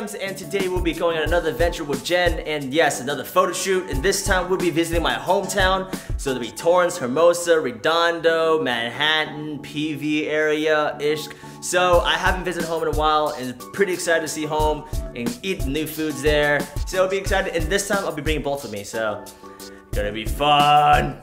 Williams, and today we'll be going on another adventure with Jen, and yes, another photo shoot, and this time we'll be visiting my hometown. So there'll be Torrance, Hermosa, Redondo, Manhattan, PV area, Ishk. So I haven't visited home in a while, and pretty excited to see home and eat new foods there. So I'll be excited, and this time I'll be bringing Bolt with me, so gonna be fun.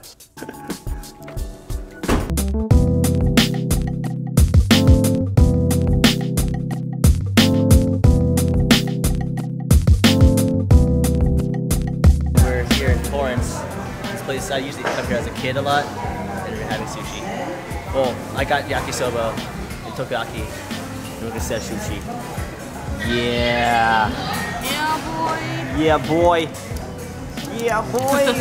Place I usually come here as a kid a lot, and we're having sushi. Well, I got yakisoba and takoyaki, and we're gonna set sushi. Yeah. Yeah, boy. Yeah, boy.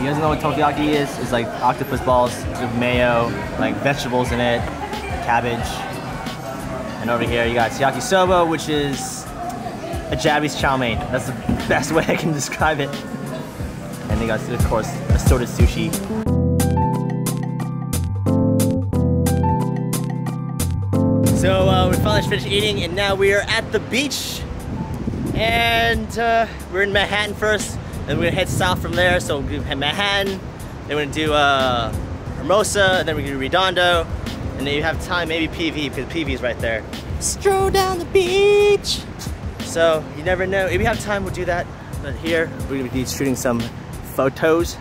You guys know what takoyaki is? It's like octopus balls with mayo, like vegetables in it, cabbage. And over here you got yakisoba, which is a Japanese chow mein. That's the best way I can describe it. And they got, of course, assorted sushi. So we finally finished eating, and now we are at the beach. And we're in Manhattan first, and we're gonna head south from there. So we're gonna head Manhattan, then we're gonna do Hermosa, and then we're gonna do Redondo, and then you have time maybe PV, because PV's right there. Stroll down the beach. So you never know. If we have time, we'll do that. But here we're gonna be shooting some photos.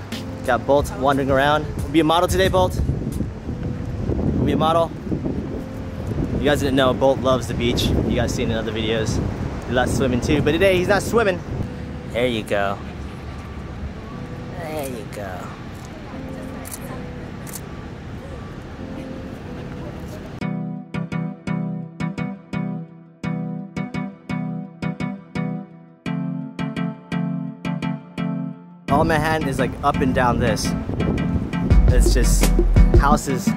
Got Bolt wandering around. We'll be a model today, Bolt. We'll be a model. You guys didn't know, Bolt loves the beach. You guys seen in other videos. He loves swimming too, but today he's not swimming. There you go. There you go. All Manhattan is like up and down this. It's just houses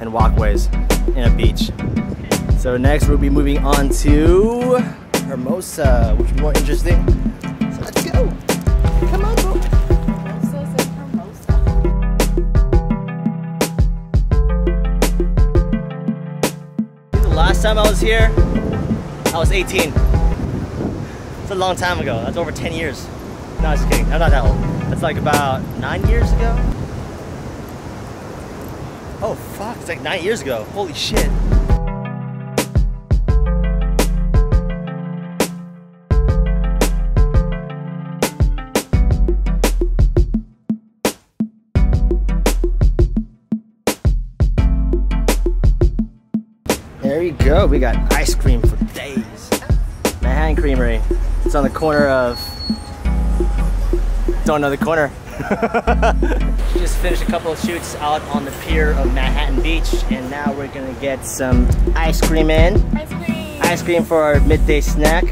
and walkways and a beach. So next we'll be moving on to Hermosa, which is more interesting. So let's go. Come on, go. Hermosa is Hermosa. The last time I was here, I was 18. It's a long time ago. That's over 10 years. No, just kidding. I'm not that old. That's like about 9 years ago. Oh, fuck. It's like 9 years ago. Holy shit. There you go. We got ice cream for days. Manhattan Creamery. It's on the corner of... Don't know the corner. Just finished a couple of shoots out on the pier of Manhattan Beach, and now we're gonna get some ice cream in. Ice cream! Ice cream for our midday snack.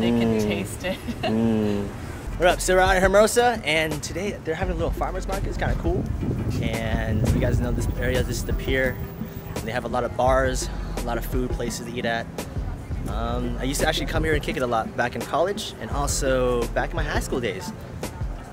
They can taste it. We're up, so we're out in Hermosa, and today they're having a little farmer's market. It's kind of cool. And you guys know this area, this is the pier. And they have a lot of bars, a lot of food places to eat at. I used to actually come here and kick it a lot back in college, and also back in my high school days.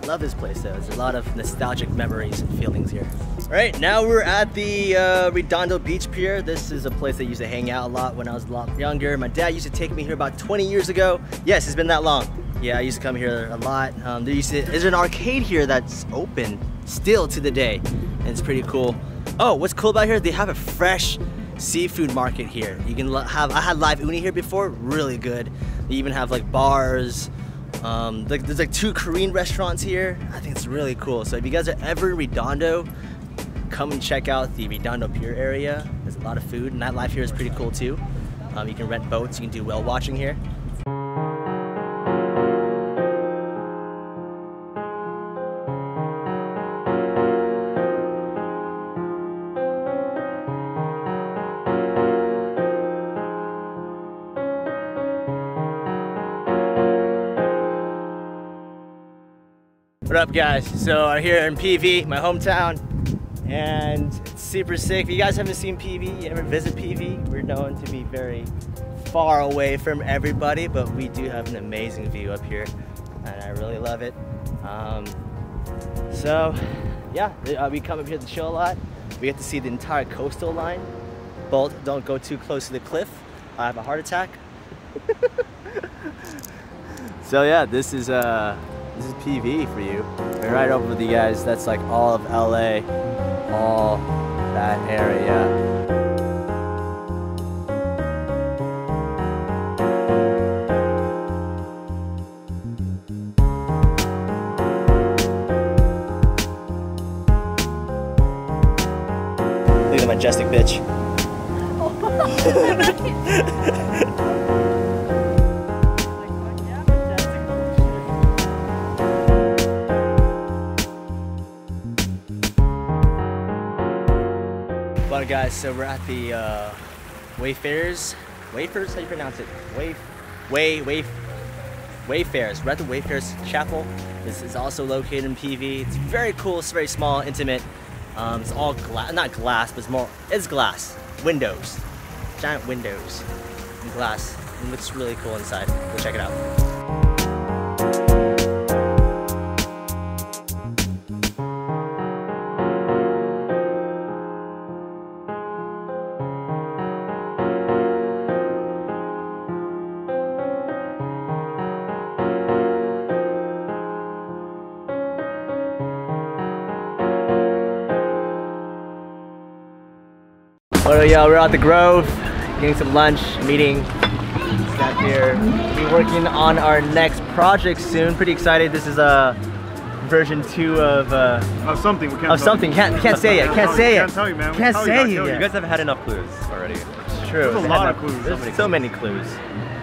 Love this place though. There's a lot of nostalgic memories and feelings here. Alright, now we're at the Redondo Beach Pier. This is a place that used to hang out a lot when I was a lot younger. My dad used to take me here about 20 years ago. Yes, it's been that long. Yeah, I used to come here a lot. There's an arcade here that's open still to the day, and it's pretty cool. Oh, what's cool about here, they have a fresh seafood market here. You can have, I had live uni here before, really good. They even have like bars. There's like two Korean restaurants here. I think it's really cool. So if you guys are ever in Redondo, come and check out the Redondo Pier area. There's a lot of food, and nightlife here is pretty cool too. You can rent boats, you can do whale watching here. What up, guys? So I'm here in PV, my hometown, and it's super sick. If you guys haven't seen PV, you ever visit PV, we're known to be very far away from everybody, but we do have an amazing view up here, and I really love it. So yeah, we come up here to chill a lot. We get to see the entire coastal line. Bolt, don't go too close to the cliff. I have a heart attack. So yeah, this is PV for you. We're right over with you guys. That's like all of LA, all that area. Look at the majestic bitch. Well guys, so we're at the Wayfarers, how you pronounce it? Wayfarers. We're at the Wayfarers Chapel. This is also located in PV. It's very cool, it's very small, intimate. It's all glass, not glass, but it's glass. Windows, giant windows, and glass. It looks really cool inside. Go check it out. Alright, y'all, we're at the Grove, getting some lunch, meeting staff here. We'll be working on our next project soon. Pretty excited. This is a version 2 of something. We can't. Of something. Can't say it. Can't say it. Can't tell you, man. Can't say it. You guys haven't had enough clues already. It's true. There's a lot of clues. There's so many clues.